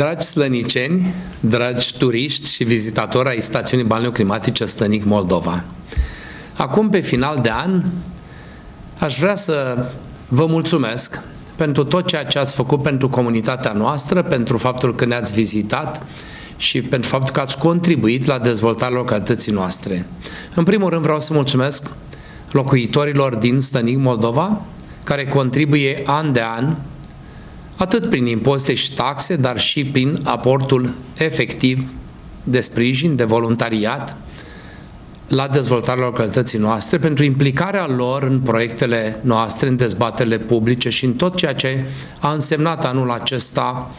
Dragi slăniceni, dragi turiști și vizitatori ai stațiunii balneoclimatice Slănic Moldova, acum pe final de an aș vrea să vă mulțumesc pentru tot ceea ce ați făcut pentru comunitatea noastră, pentru faptul că ne-ați vizitat și pentru faptul că ați contribuit la dezvoltarea localității noastre. În primul rând vreau să mulțumesc locuitorilor din Slănic Moldova, care contribuie an de an, atât prin impozite și taxe, dar și prin aportul efectiv de sprijin, de voluntariat, la dezvoltarea localității noastre, pentru implicarea lor în proiectele noastre, în dezbaterile publice și în tot ceea ce a însemnat anul acesta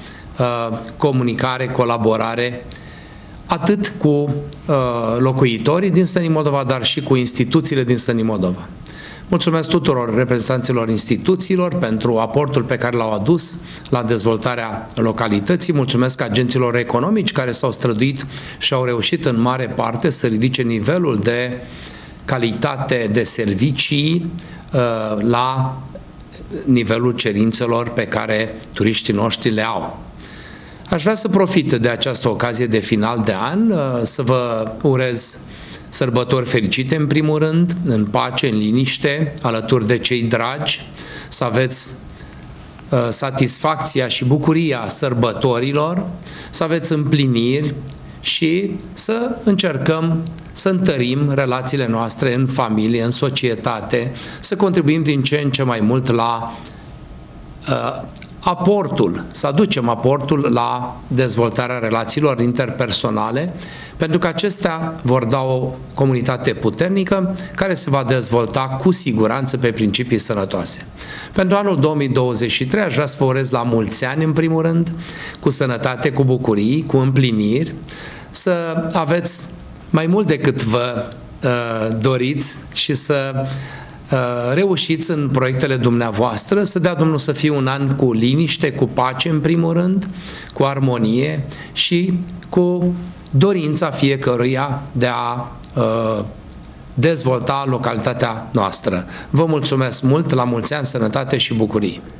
comunicare, colaborare, atât cu locuitorii din Slănic Moldova, dar și cu instituțiile din Slănic Moldova. Mulțumesc tuturor reprezentanților instituțiilor pentru aportul pe care l-au adus la dezvoltarea localității. Mulțumesc agenților economici care s-au străduit și au reușit în mare parte să ridice nivelul de calitate de servicii la nivelul cerințelor pe care turiștii noștri le au. Aș vrea să profit de această ocazie de final de an să vă urez sărbători fericite în primul rând, în pace, în liniște, alături de cei dragi, să aveți satisfacția și bucuria sărbătorilor, să aveți împliniri și să încercăm să întărim relațiile noastre în familie, în societate, să contribuim din ce în ce mai mult la să aducem aportul la dezvoltarea relațiilor interpersonale, pentru că acestea vor da o comunitate puternică care se va dezvolta cu siguranță pe principii sănătoase. Pentru anul 2023 aș vrea să vă urez la mulți ani în primul rând, cu sănătate, cu bucurii, cu împliniri, să aveți mai mult decât vă doriți și să reușiți în proiectele dumneavoastră, să dea Domnul să fie un an cu liniște, cu pace în primul rând, cu armonie și cu dorința fiecăruia de a dezvolta localitatea noastră. Vă mulțumesc mult, la mulți ani, sănătate și bucurii!